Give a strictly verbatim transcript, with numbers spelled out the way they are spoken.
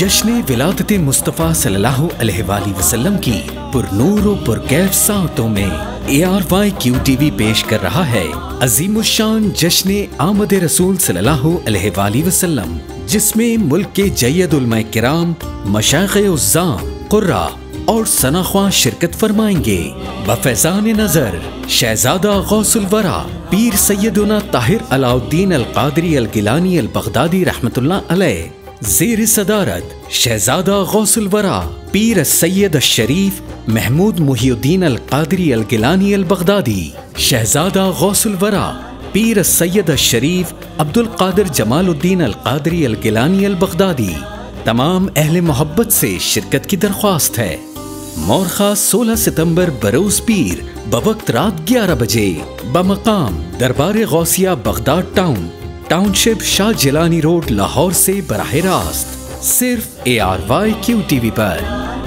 जश्न विलादत मुस्तफ़ा सल्लल्लाहु अलैहि वसल्लम की पुरनूर और पुरकैफ सातों में A R Y Q T V पेश कर रहा है अजीमुशान जश्न आमद रसूल सल्लल्लाहु अलैहि वसल्लम, जिसमें मुल्क के जय्यद उलमाए किराम, मशाइख़े उज़्ज़ाम, क़ुर्रा और सनाख्वा शिरकत फरमाएंगे। बफैज़ान नजर शहजादा गौसुल वरा पीर सैयदना ताहिर अलाउद्दीन अल कादरी अल गिलानी अल बगदादी रहमतुल्लाह अलैह, ज़ेर सदारत शहजादा गौसुल वरा पीर सैयद शरीफ महमूद मुहीउद्दीन अल कादरी अल गिलानी अल बगदादी, शहजादा गौसुल वरा पीर सैयद शरीफ अब्दुल कादिर जमालुद्दीन अल कादरी अल गिलानी अल बगदादी। तमाम अहले मोहब्बत से शिरकत की दरख्वास्त है। मोरखा सोलह सितंबर बरोज़ पीर बवक्त रात ग्यारह बजे, बमकाम दरबार Ghausia Baghdad town, township Shah Jilani road, Lahore से बराह रास्त सिर्फ A R Y Q T V पर।